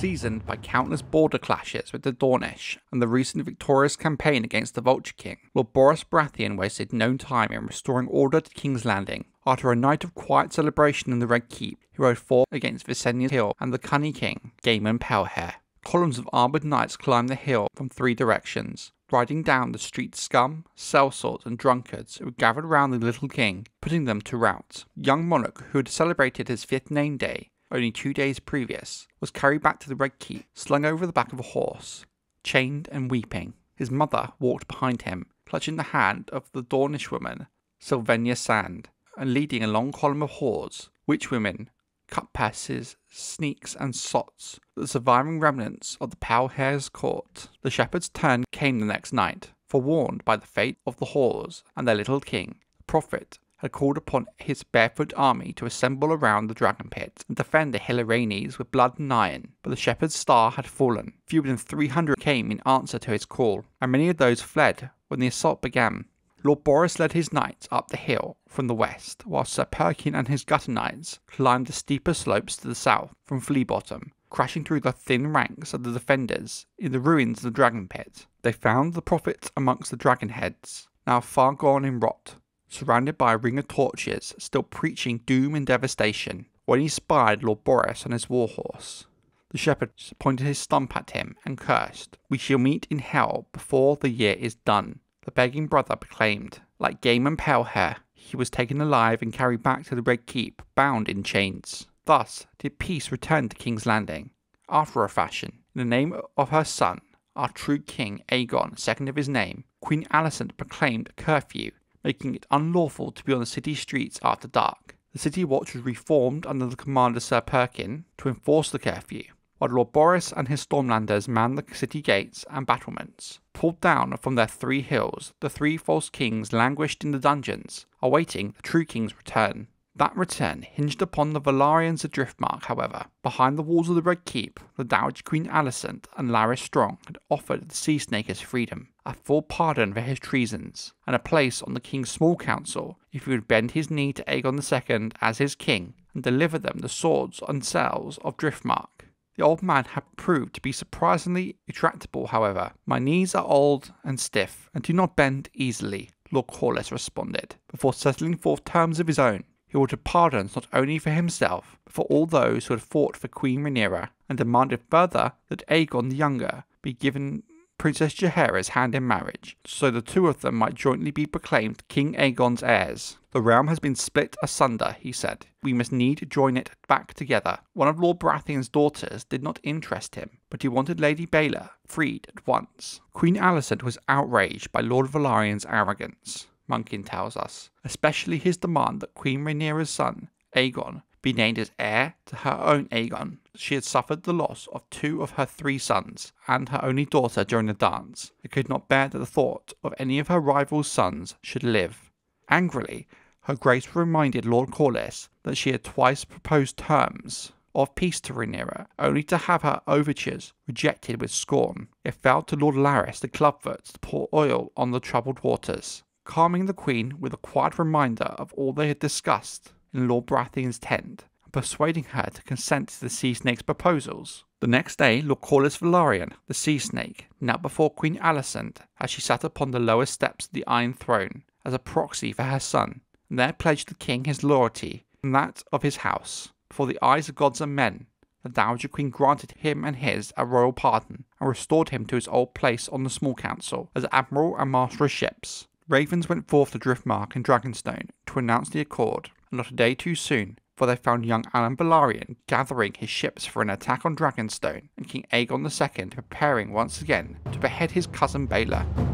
seasoned by countless border clashes with the Dornish and the recent victorious campaign against the Vulture King, Lord Borros Baratheon wasted no time in restoring order to King's Landing. After a night of quiet celebration in the Red Keep, he rode forth against Visenya Hill and the Cunny King, Gaemon Palehair. Columns of armoured knights climbed the hill from three directions. Riding down the street, scum, sellswords and drunkards who gathered round the little king, putting them to rout. Young monarch, who had celebrated his fifth name day only 2 days previous, was carried back to the Red Keep, slung over the back of a horse, chained and weeping. His mother walked behind him, clutching the hand of the Dornish woman, Sylvenna Sand, and leading a long column of whores, witch women, cutpasses, sneaks and sots, the surviving remnants of the Palehair's court. The shepherd's turn came the next night. Forewarned by the fate of the whores and their little king, the prophet had called upon his barefoot army to assemble around the dragon pit and defend the Hilleranes with blood and iron, but the Shepherd's Star had fallen. Fewer than 300 came in answer to his call, and many of those fled when the assault began. Lord Borros led his knights up the hill from the west, while Sir Perkin and his gutter knights climbed the steeper slopes to the south from Flea Bottom, crashing through the thin ranks of the defenders in the ruins of the dragon pit. They found the prophet amongst the dragon heads, now far gone in rot, surrounded by a ring of torches, still preaching doom and devastation. When he spied Lord Borros on his war horse, the shepherd pointed his stump at him and cursed, "We shall meet in hell before the year is done." The begging brother proclaimed, like Gaemon Palehair, he was taken alive and carried back to the Red Keep, bound in chains. Thus did peace return to King's Landing, after a fashion. In the name of her son, our true king Aegon, second of his name, Queen Alicent proclaimed a curfew, making it unlawful to be on the city streets after dark. The city watch was reformed under the command of Sir Perkin to enforce the curfew, while Lord Borros and his Stormlanders manned the city gates and battlements. Pulled down from their three hills, the three false kings languished in the dungeons, awaiting the true king's return. That return hinged upon the Velaryons of Driftmark, however. Behind the walls of the Red Keep, the Dowager Queen Alicent and Larys Strong had offered the Sea-Snakers freedom, a full pardon for his treasons, and a place on the king's small council if he would bend his knee to Aegon II as his king and deliver them the swords and cells of Driftmark. The old man had proved to be surprisingly intractable, however. "My knees are old and stiff, and do not bend easily," Lord Corlys responded, before settling forth terms of his own. He ordered pardons not only for himself, but for all those who had fought for Queen Rhaenyra, and demanded further that Aegon the Younger be given Princess Jaehaera's hand in marriage, so the two of them might jointly be proclaimed King Aegon's heirs. "The realm has been split asunder," he said. "We must need join it back together." One of Lord Baratheon's daughters did not interest him, but he wanted Lady Baela freed at once. Queen Alicent was outraged by Lord Velaryon's arrogance, Munkin tells us, especially his demand that Queen Rhaenyra's son, Aegon, be named as heir to her own Aegon. She had suffered the loss of two of her three sons and her only daughter during the dance, and could not bear that the thought of any of her rival's sons should live. Angrily, Her Grace reminded Lord Corlys that she had twice proposed terms of peace to Rhaenyra, only to have her overtures rejected with scorn. It fell to Lord Larys the Clubfoot to pour oil on the troubled waters, calming the Queen with a quiet reminder of all they had discussed in Lord Baratheon's tent, and persuading her to consent to the Sea-Snake's proposals. The next day, Lord Corlys Velaryon, the Sea-Snake, knelt before Queen Alicent as she sat upon the lower steps of the Iron Throne as a proxy for her son, and there pledged the king his loyalty and that of his house. Before the eyes of gods and men, the Dowager Queen granted him and his a royal pardon, and restored him to his old place on the small council as admiral and master of ships. Ravens went forth to Driftmark and Dragonstone to announce the accord, not a day too soon, for they found young Alan Velaryon gathering his ships for an attack on Dragonstone, and King Aegon II preparing once again to behead his cousin Baelor.